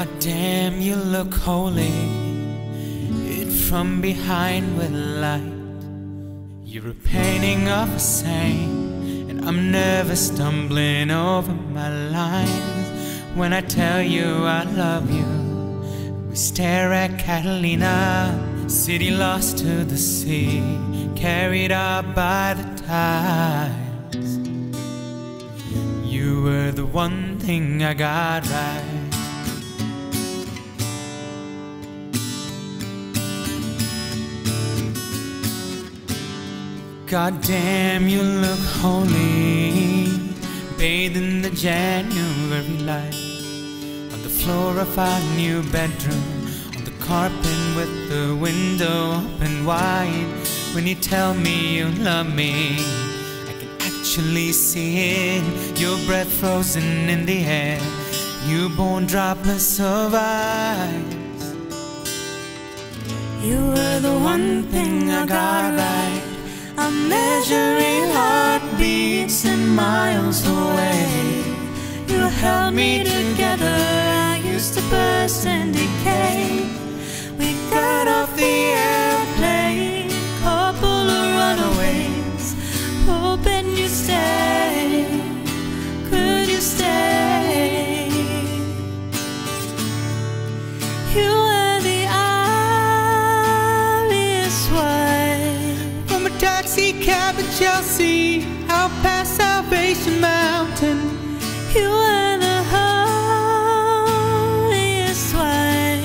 God damn, you look holy. Hid from behind with light. You're a painting of a saint, and I'm never stumbling over my lines. When I tell you I love you, we stare at Catalina. City lost to the sea, carried up by the tides. You were the one thing I got right. God damn, you look holy, bathed in the January light. On the floor of our new bedroom, on the carpet with the window open wide. When you tell me you love me, I can actually see it. Your breath frozen in the air, newborn droplets of ice. You were the one thing I got right. I'm measuring heartbeats and miles away. You held me together, I used to burst and decay. We got off the airplane, couple of runaways, hoping you'd stay. Could you stay? You were the obvious one. From a taxi cab in Chelsea, out past Salvation Mountain, you were the holiest one.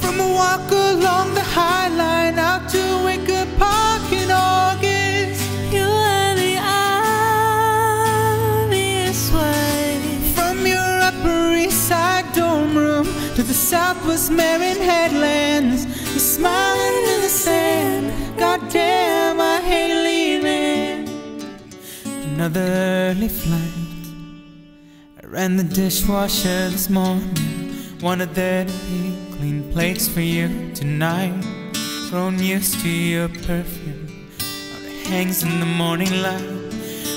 From a walk along the High Line out to Wicker Park in August, you were the obvious one. From your Upper East Side dorm room to the Southwest Marin headlands, you're smiling in the sand. God damn, I hate leaving. Another early flight. I ran the dishwasher this morning, wanted there to be clean plates for you tonight. Grown used to your perfume, how it hangs in the morning light.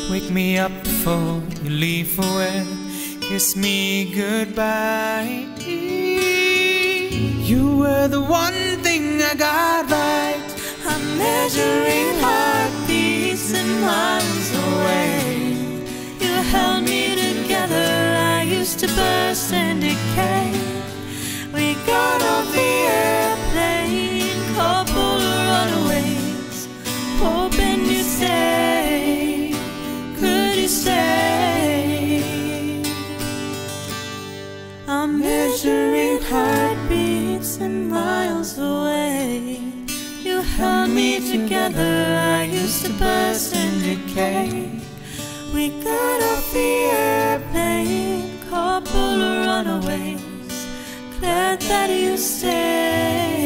Wake me up before you leave for where, kiss me goodbye. You were the one thing I got right. I'm measuring heartbeats and miles away. You held me together, I used to burst and decay. We got off the airplane, couple of runaways, hoping you'd stay. Could you stay? I'm measuring heartbeats and miles away. You held me together, I used to burst and decay. We got off the airplane, couple of runaways, glad that you stayed.